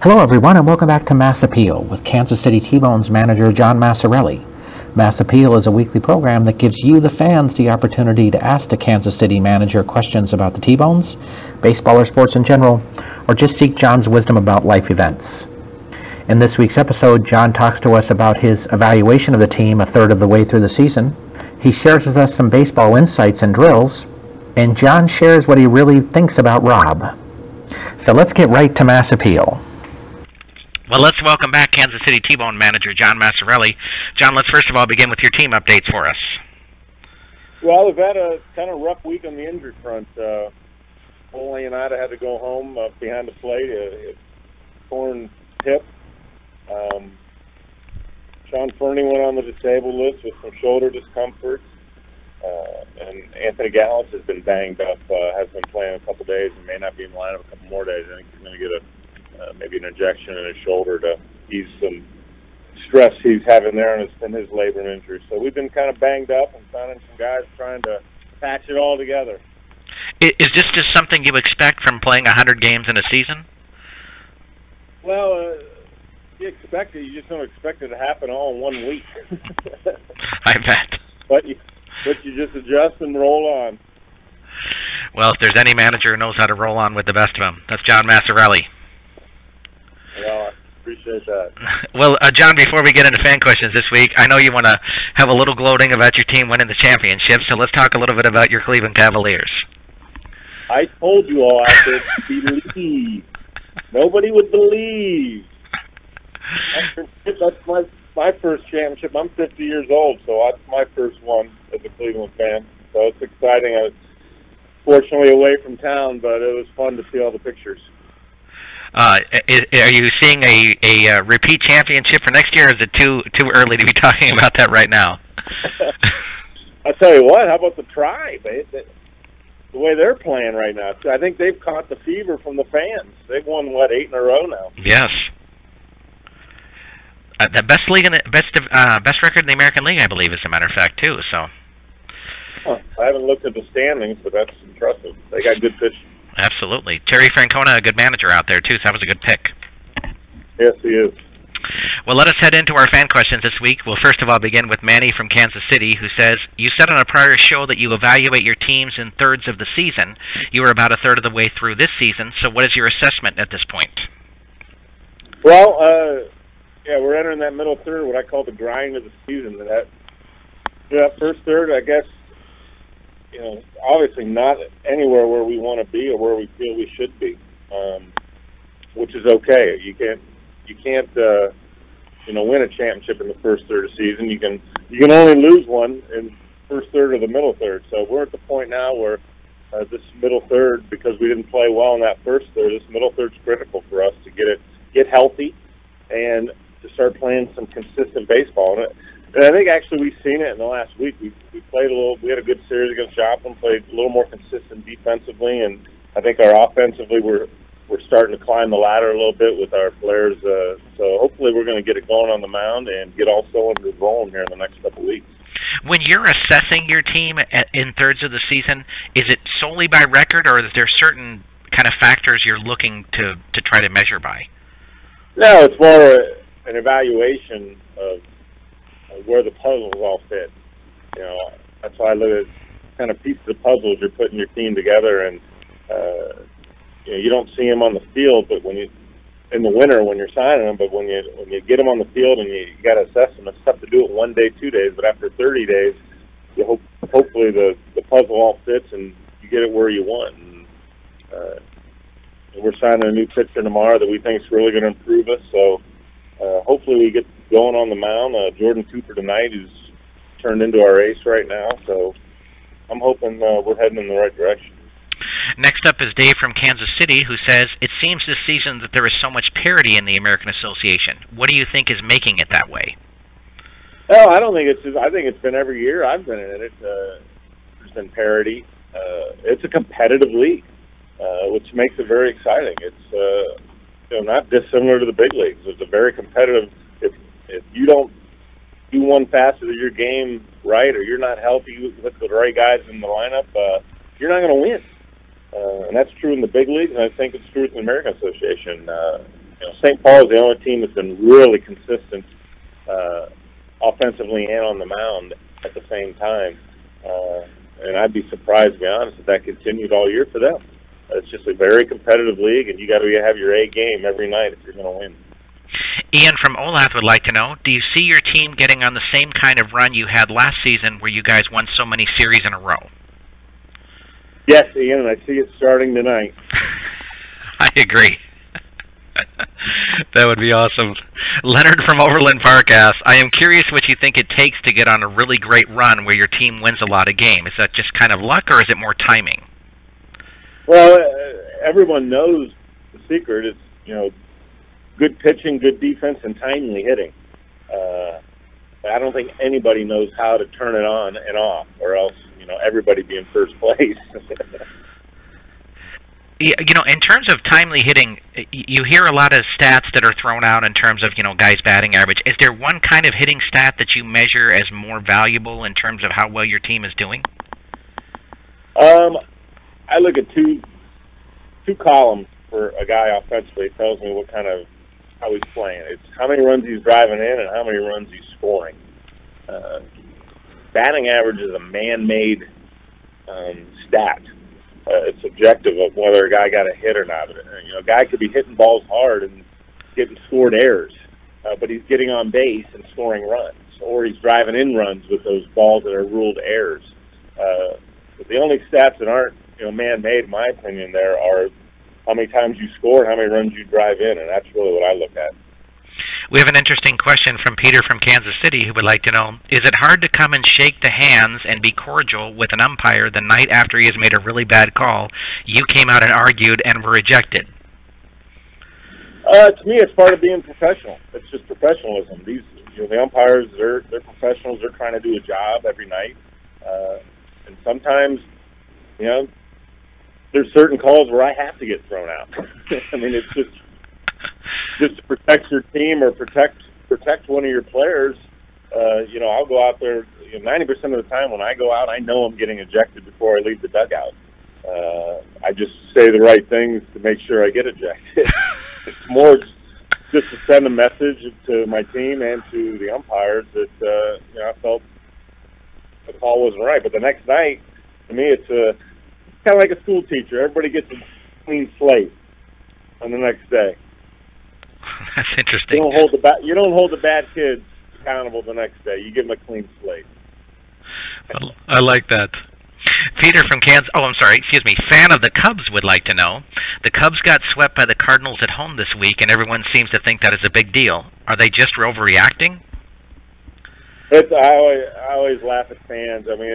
Hello everyone and welcome back to Mass Appeal with Kansas City T-Bones manager John Massarelli. Mass Appeal is a weekly program that gives you, the fans, the opportunity to ask the Kansas City manager questions about the T-Bones, baseball or sports in general, or just seek John's wisdom about life events. In this week's episode, John talks to us about his evaluation of the team a third of the way through the season. He shares with us some baseball insights and drills, and John shares what he really thinks about Rob. So let's get right to Mass Appeal. Well, let's welcome back Kansas City T-Bone manager John Massarelli. John, let's first of all begin with your team updates for us. Well, we've had a kind of rough week on the injury front. Ole and I had to go home behind the plate, a torn hip. Sean Ferney went on the disabled list with some shoulder discomfort. And Anthony Gallis has been banged up, has been playing a couple days and may not be in the lineup a couple more days. I think he's going to get maybe an injection in his shoulder to ease some stress he's having there in his labrum injury. So we've been kind of banged up and finding some guys trying to patch it all together. Is this just something you expect from playing 100 games in a season? Well, you expect it. You just don't expect it to happen all in 1 week. I bet. But you just adjust and roll on. Well, if there's any manager who knows how to roll on with the best of them, that's John Massarelli. Well, I appreciate that. Well, John, before we get into fan questions this week, I know you want to have a little gloating about your team winning the championship, so let's talk a little bit about your Cleveland Cavaliers. I told you all I could believe. Nobody would believe. That's my first championship. I'm 50 years old, so that's my first one as a Cleveland fan. So it's exciting. I was fortunately away from town, but it was fun to see all the pictures. Are you seeing a repeat championship for next year, or is it too early to be talking about that right now? I tell you what, how about the Tribe? The way they're playing right now, I think they've caught the fever from the fans. They've won, what, 8 in a row now? Yes. The best league in the best record in the American League, I believe, as a matter of fact, too. So. Huh. I haven't looked at the standings, but that's impressive. They got good pitching. Absolutely. Terry Francona, a good manager out there, too, so that was a good pick. Yes, he is. Well, let us head into our fan questions this week. We'll first of all begin with Manny from Kansas City, who says, you said on a prior show that you evaluate your teams in thirds of the season. You were about a third of the way through this season, so what is your assessment at this point? Well, yeah, we're entering that middle third, what I call the grind of the season. That first third, I guess, you know, obviously not anywhere where we want to be or where we feel we should be, which is okay. You can't you know, win a championship in the first third of the season. You can only lose one in the first third or the middle third. So we're at the point now where this middle third, because we didn't play well in that first third, this middle third's critical for us to get healthy and to start playing some consistent baseball. And I think actually we've seen it in the last week. We played a little. We had a good series against Joplin. Played a little more consistent defensively, and I think our offensively we're starting to climb the ladder a little bit with our players. So hopefully we're going to get it going on the mound and get all cylinders rolling here in the next couple of weeks. When you're assessing your team in thirds of the season, is it solely by record, or is there certain kind of factors you're looking to try to measure by? No, it's more an evaluation of where the puzzles all fit. You know, that's why I look at kind of pieces of puzzles you're putting your team together, and you know, you don't see them on the field, but when you in the winter when you're signing them, but when you get them on the field and you got to assess them, it's tough to do it 1 day, 2 days, but after 30 days, you hopefully the puzzle all fits and you get it where you want. And we're signing a new pitcher tomorrow that we think is really going to improve us, so. Hopefully we get going on the mound. Jordan Cooper tonight is turned into our ace right now, so I'm hoping we're heading in the right direction. Next up is Dave from Kansas City, who says, it seems this season that there is so much parity in the American Association. What do you think is making it that way? Well, I don't think it's just, I think it's been every year I've been in it. There's been parity. It's a competitive league, which makes it very exciting. It's you know, not dissimilar to the big leagues. It's a very competitive. If you don't do one facet of your game right, or you're not healthy with the right guys in the lineup, you're not going to win. And that's true in the big leagues, and I think it's true in the American Association. You know, St. Paul is the only team that's been really consistent offensively and on the mound at the same time. And I'd be surprised, to be honest, if that continued all year for them. It's just a very competitive league, and you got to have your A game every night if you're going to win. Ian from Olath would like to know, do you see your team getting on the same kind of run you had last season where you guys won so many series in a row? Yes, Ian, and I see it starting tonight. I agree. That would be awesome. Leonard from Overland Park asks, I am curious what you think it takes to get on a really great run where your team wins a lot of games. Is that just kind of luck, or is it more timing? Well, everyone knows the secret is, you know, good pitching, good defense, and timely hitting. I don't think anybody knows how to turn it on and off, or else, you know, everybody be in first place. You know, in terms of timely hitting, you hear a lot of stats that are thrown out in terms of, you know, guys' batting average. Is there one kind of hitting stat that you measure as more valuable in terms of how well your team is doing? I look at two columns for a guy offensively. It tells me what kind of how he's playing. It's how many runs he's driving in and how many runs he's scoring. Batting average is a man-made stat. It's subjective of whether a guy got a hit or not. You know, a guy could be hitting balls hard and getting scored errors, but he's getting on base and scoring runs, or he's driving in runs with those balls that are ruled errors. But the only stats that aren't, you know, man-made, in my opinion, there are how many times you score and how many runs you drive in, and that's really what I look at. We have an interesting question from Peter from Kansas City who would like to know, is it hard to come and shake the hands and be cordial with an umpire the night after he has made a really bad call? You came out and argued and were ejected. To me, it's part of being professional. It's just professionalism. These, you know, the umpires, they're professionals. They're trying to do a job every night. And sometimes, you know, there's certain calls where I have to get thrown out. I mean, it's just to protect your team or protect one of your players. You know, I'll go out there, you know, 90% of the time when I go out, I know I'm getting ejected before I leave the dugout. I just say the right things to make sure I get ejected. It's more just to send a message to my team and to the umpires that, you know, I felt the call wasn't right. But the next night, to me, it's kind of like a school teacher. Everybody gets a clean slate on the next day. That's interesting. You don't hold the bad kids accountable the next day. You give them a clean slate. I like that. Peter from Kansas. Oh, I'm sorry. Excuse me. Fan of the Cubs would like to know. The Cubs got swept by the Cardinals at home this week, and everyone seems to think that is a big deal. Are they just overreacting? I always laugh at fans. I mean,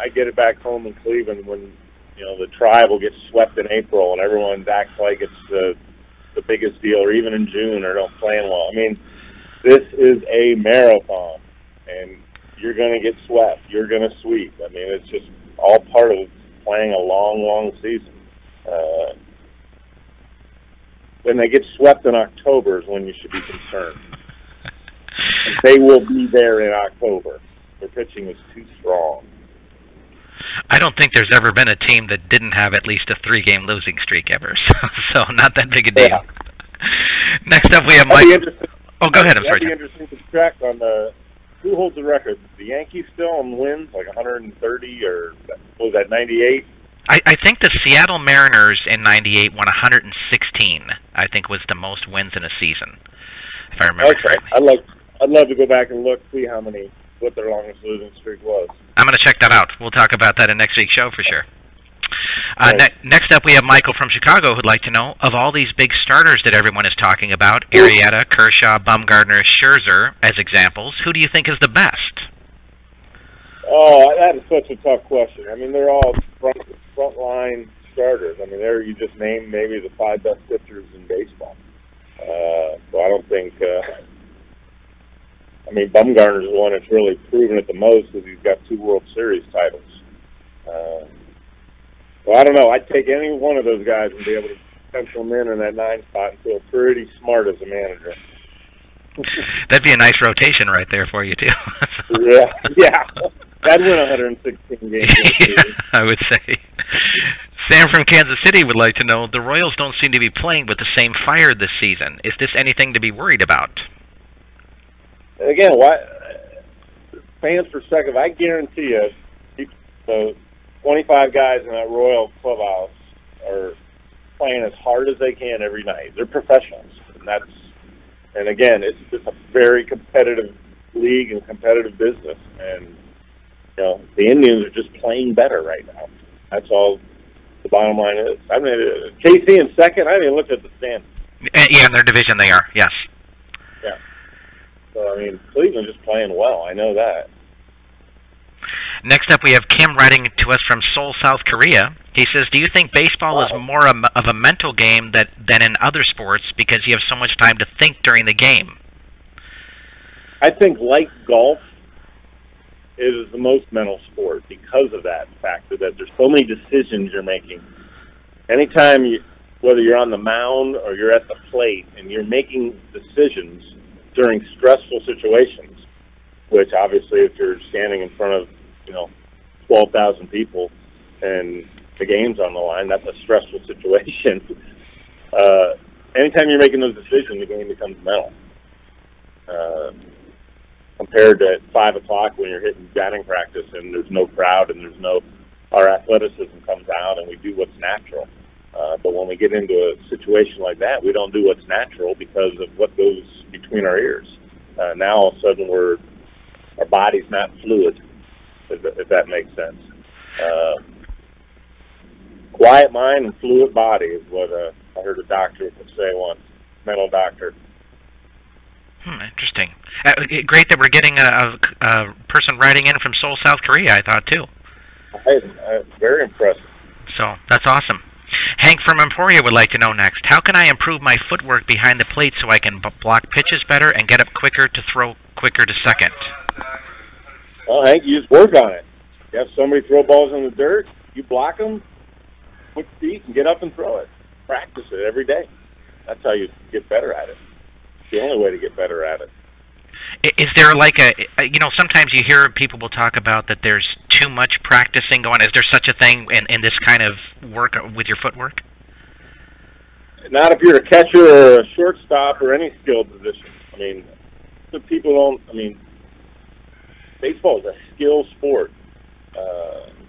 I get it back home in Cleveland when, you know, the Tribe will get swept in April, and everyone acts like it's the biggest deal, or even in June, or don't plan well. I mean, this is a marathon, and you're going to get swept. You're going to sweep. I mean, it's just all part of playing a long, long season. When they get swept in October is when you should be concerned. They will be there in October. Their pitching is too strong. I don't think there's ever been a team that didn't have at least a 3-game losing streak ever, so not that big a deal. Yeah. Next up, we have Mike. Oh, go ahead. I'm sorry. That'd be interesting to track on who holds the record. The Yankees still on wins, like 130, or what was that, 98? I think the Seattle Mariners in 98 won 116. I think was the most wins in a season, if I remember correctly. I'd love to go back and look, see how many. What their longest losing streak was. I'm going to check that out. We'll talk about that in next week's show for sure. Next up, we have Michael from Chicago who'd like to know, of all these big starters that everyone is talking about, Arrieta, Kershaw, Bumgarner, Scherzer, as examples, who do you think is the best? Oh, that is such a tough question. I mean, they're all front-line starters. I mean, there you just named maybe the 5 best pitchers in baseball. So I don't think... I mean, Bumgarner is the one that's really proven it the most because he's got 2 World Series titles. Well, I don't know. I'd take any one of those guys and be able to pencil them in that 9 spot and feel pretty smart as a manager. That'd be a nice rotation right there for you, too. Yeah, yeah. That'd win 116 games. Yeah, I would say. Sam from Kansas City would like to know, the Royals don't seem to be playing with the same fire this season. Is this anything to be worried about? Again, why fans for a second, I guarantee you, the 25 guys in that Royal clubhouse are playing as hard as they can every night. They're professionals, and that's, and again, it's just a very competitive league and competitive business, and you know, the Indians are just playing better right now. That's all the bottom line is. I mean, KC in second, I haven't even looked at the standings. Yeah, in their division they are, yes. Yeah. So, I mean, Cleveland's just playing well. I know that. Next up, we have Kim writing to us from Seoul, South Korea. He says, do you think baseball is more of a mental game than in other sports because you have so much time to think during the game? I think, like golf, it is the most mental sport because of that factor that there's so many decisions you're making. Anytime, whether you're on the mound or you're at the plate, and you're making decisions during stressful situations, which obviously if you're standing in front of, you know, 12,000 people and the game's on the line, that's a stressful situation. Anytime you're making those decisions, the game becomes mental. Compared to at 5 o'clock when you're hitting batting practice and there's no crowd and there's no, our athleticism comes out and we do what's natural. But when we get into a situation like that, we don't do what's natural because of what goes between our ears. Now all of a sudden our body's not fluid, if that makes sense. Quiet mind and fluid body is what I heard a doctor say once, mental doctor. Interesting. Great that we're getting a person writing in from Seoul, South Korea, I thought, too. Very impressive. So that's awesome. Hank from Emporia would like to know next, how can I improve my footwork behind the plate so I can block pitches better and get up quicker to throw quicker to second? Well, Hank, you just work on it. You have somebody throw balls in the dirt, you block them, quick feet, and get up and throw it. Practice it every day. That's how you get better at it. It's the only way to get better at it. Is there like a, you know, sometimes you hear people will talk about that there's too much practicing going on. Is there such a thing in this kind of work with your footwork? Not if you're a catcher or a shortstop or any skilled position. I mean, the people don't, I mean, baseball is a skill sport.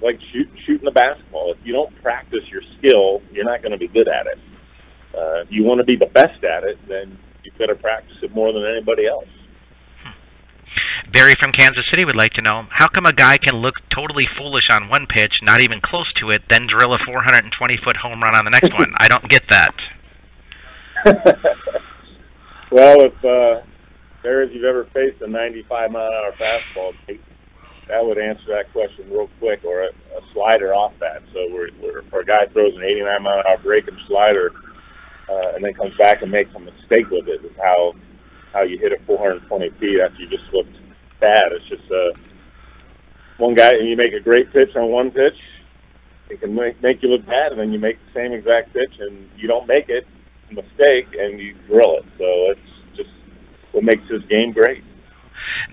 Like shooting a basketball. If you don't practice your skill, you're not going to be good at it. If you want to be the best at it, then you've got to practice it more than anybody else. Barry from Kansas City would like to know, how come a guy can look totally foolish on one pitch, not even close to it, then drill a 420-foot home run on the next one? I don't get that. Well, if Barry, if you've ever faced a 95-mile-an-hour fastball, that would answer that question real quick, or a slider off that. So where a guy throws an 89-mile-an-hour breaking slider and then comes back and makes a mistake with it, is how you hit it 420 feet after you just looked bad. It's just one guy, and you make a great pitch on one pitch, it can make you look bad, and then you make the same exact pitch, and you don't make it, mistake, and you drill it. So it's just what makes this game great.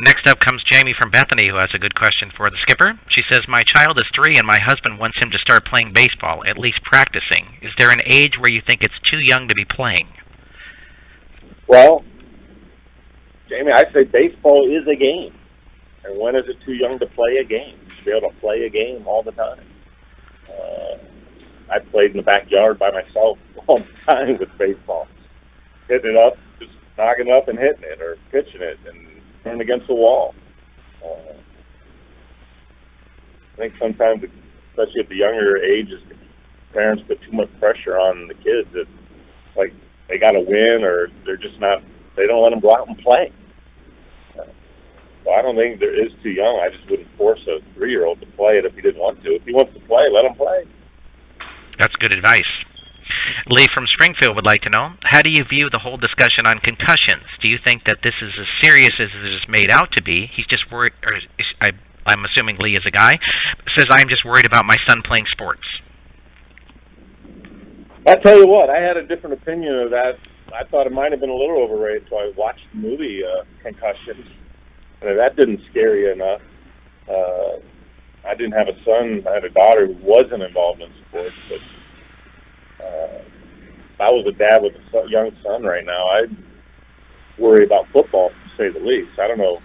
Next up comes Jamie from Bethany, who has a good question for the skipper. She says, my child is 3, and my husband wants him to start playing baseball, at least practicing. Is there an age where you think it's too young to be playing? Well, Jamie, I say baseball is a game. And when is it too young to play a game? You should be able to play a game all the time. I played in the backyard by myself all the time with baseball. Hitting it up, just knocking it up and hitting it, or pitching it and throwing against the wall. I think sometimes, especially at the younger ages, parents put too much pressure on the kids. It's like they got to win, or they're just not, they don't let them go out and play. So I don't think there is too young. I just wouldn't force a 3-year-old to play it if he didn't want to. If he wants to play, let him play. That's good advice. Lee from Springfield would like to know, how do you view the whole discussion on concussions? Do you think that this is as serious as it is made out to be? He's just worried, or I'm assuming Lee is a guy, says, I'm just worried about my son playing sports. I tell you what, I had a different opinion of that. I thought it might have been a little overrated, so I watched the movie Concussion. That didn't scare you enough. I didn't have a son. I had a daughter who wasn't involved in sports, but if I was a dad with a young son right now, I'd worry about football, to say the least. I don't know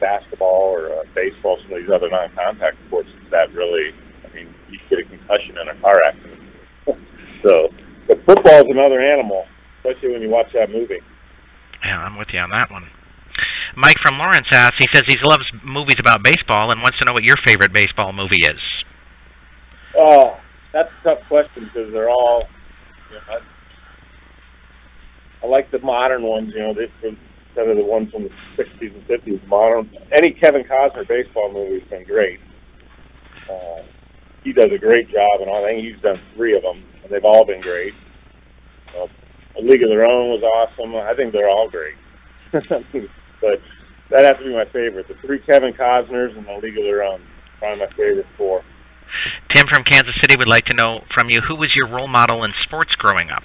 basketball or baseball, some of these other non-contact sports, that really, I mean, you could get a concussion in a car accident. So, but football is another animal, especially when you watch that movie. Yeah, I'm with you on that one. Mike from Lawrence asks, he says he loves movies about baseball and wants to know what your favorite baseball movie is. Oh, that's a tough question because they're all, you know, I like the modern ones, you know, instead of the ones from the 60s and 50s. Modern. Any Kevin Costner baseball movie has been great. He does a great job, and I think he's done 3 of them, and they've all been great. A League of Their Own was awesome. I think they're all great. But that has to be my favorite. The 3 Kevin Costners and A League of Their Own, probably my favorite 4. Tim from Kansas City would like to know from you, who was your role model in sports growing up?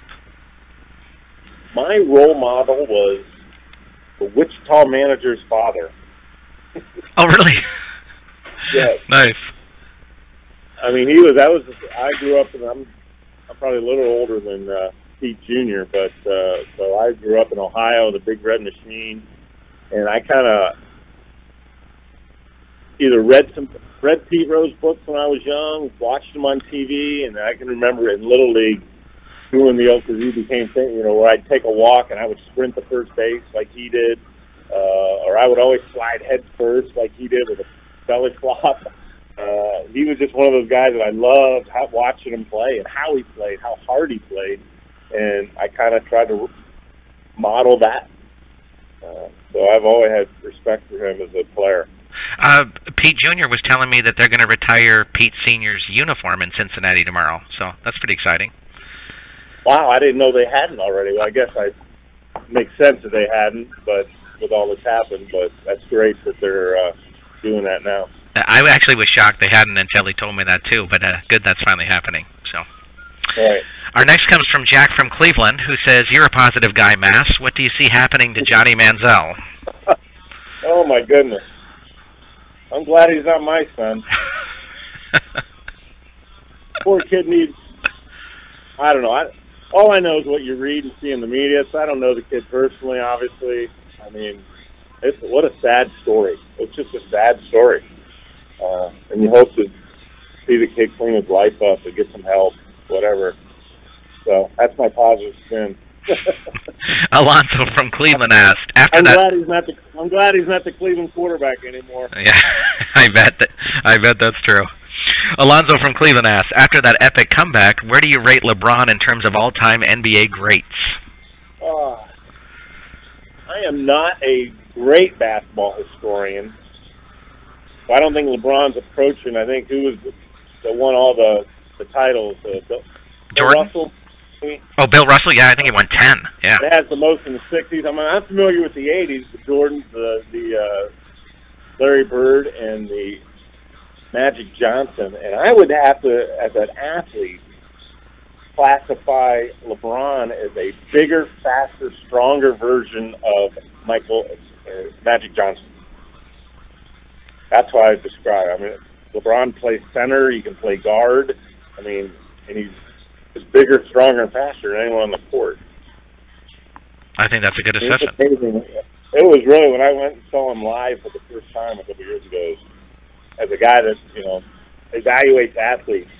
My role model was the Wichita manager's father. Oh, really? Yes. Nice. I mean, I grew up, and I'm probably a little older than Pete Jr., but so I grew up in Ohio, the Big Red Machine. And I kind of either read Pete Rose books when I was young, watched them on TV, and I can remember in Little League doing the old, because he became, you know, where I'd take a walk and I would sprint to first base like he did, or I would always slide head first like he did with a belly flop. He was just one of those guys that I loved watching him play and how he played, how hard he played, and I kind of tried to model that. So I've always had respect for him as a player. Pete Jr. was telling me that they're going to retire Pete Sr.'s uniform in Cincinnati tomorrow, so that's pretty exciting. Wow, I didn't know they hadn't already. Well, I guess it makes sense that they hadn't, but with all that's happened, but that's great that they're doing that now. I actually was shocked they hadn't until he told me that, too, but good that's finally happening. So. Right. Our next comes from Jack from Cleveland, who says, "You're a positive guy, Mass. What do you see happening to Johnny Manziel?" Oh, my goodness. I'm glad he's not my son. Poor kid needs, I don't know. All I know is what you read and see in the media, so I don't know the kid personally, obviously. I mean, what a sad story. It's just a sad story. And you hope to see the kid clean his life up and get some help. Whatever. So that's my positive spin. Alonso from Cleveland asked, I'm glad he's not the Cleveland quarterback anymore. Yeah, I bet that's true. Alonso from Cleveland asked, after that epic comeback, where do you rate LeBron in terms of all-time NBA greats? I am not a great basketball historian. So I don't think LeBron's approaching. I think who was the one all the titles, Bill Russell. Oh, Bill Russell, yeah, I think he won 10. Yeah. It has the most in the 60s. I mean, I'm familiar with the 80s, the Jordans, the Larry Bird, and the Magic Johnson. And I would have to, as an athlete, classify LeBron as a bigger, faster, stronger version of Magic Johnson. That's why I describe. I mean, LeBron plays center. He can play guard. I mean, and he's bigger, stronger, and faster than anyone on the court. I think that's a good assessment. It was really, when I went and saw him live for the first time a couple years ago, as a guy that, you know, evaluates athletes,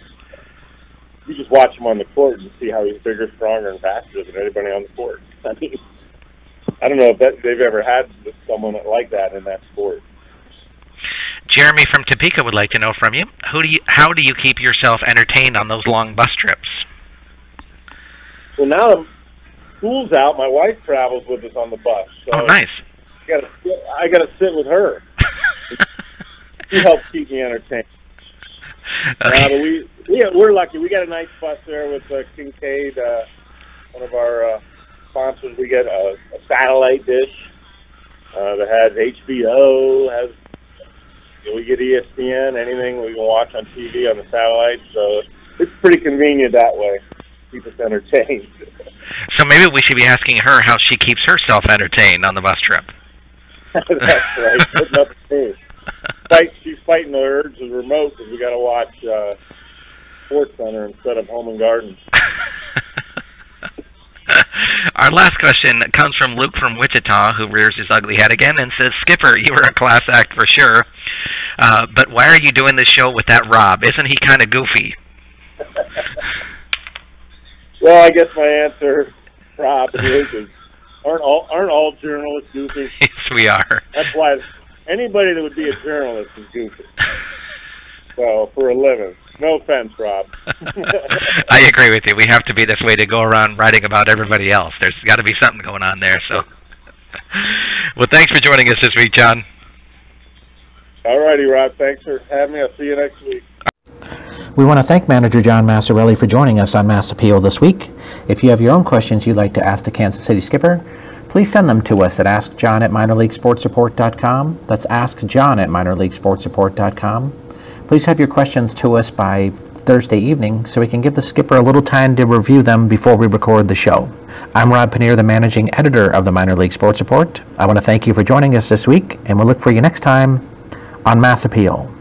you just watch him on the court and see how he's bigger, stronger, and faster than anybody on the court. I mean, I don't know if they've ever had someone like that in that sport. Jeremy from Topeka would like to know from you, how do you keep yourself entertained on those long bus trips? Well, now that school's out, my wife travels with us on the bus. So, oh, nice. I got to sit with her. She helps keep me entertained. Okay. We're lucky. We got a nice bus there with Kincaid, one of our sponsors. We get a satellite dish that has HBO, has... We get ESPN, anything we can watch on TV, on the satellite, so it's pretty convenient that way. Keep us entertained. So maybe we should be asking her how she keeps herself entertained on the bus trip. That's right. That's She's fighting the urge of the remote because we got to watch Sports Center instead of Home and Garden. Our last question comes from Luke from Wichita, who rears his ugly head again and says, "Skipper, you were a class act for sure, but why are you doing this show with that Rob? Isn't he kind of goofy?" Well, I guess my answer, Rob, is aren't all journalists goofy? Yes, we are. That's why anybody that would be a journalist is goofy. So, for a living. No offense, Rob. I agree with you. We have to be this way to go around writing about everybody else. There's got to be something going on there. So, well, thanks for joining us this week, John. All righty, Rob. Thanks for having me. I'll see you next week. We want to thank manager John Massarelli for joining us on Mass Appeal this week. If you have your own questions you'd like to ask the Kansas City skipper, please send them to us at askjohn@minorleaguesportsreport.com. That's askjohn@minorleaguesportsreport.com. Please have your questions to us by Thursday evening so we can give the skipper a little time to review them before we record the show. I'm Rob Pannier, the managing editor of the Minor League Sports Report. I want to thank you for joining us this week, and we'll look for you next time on Mass Appeal.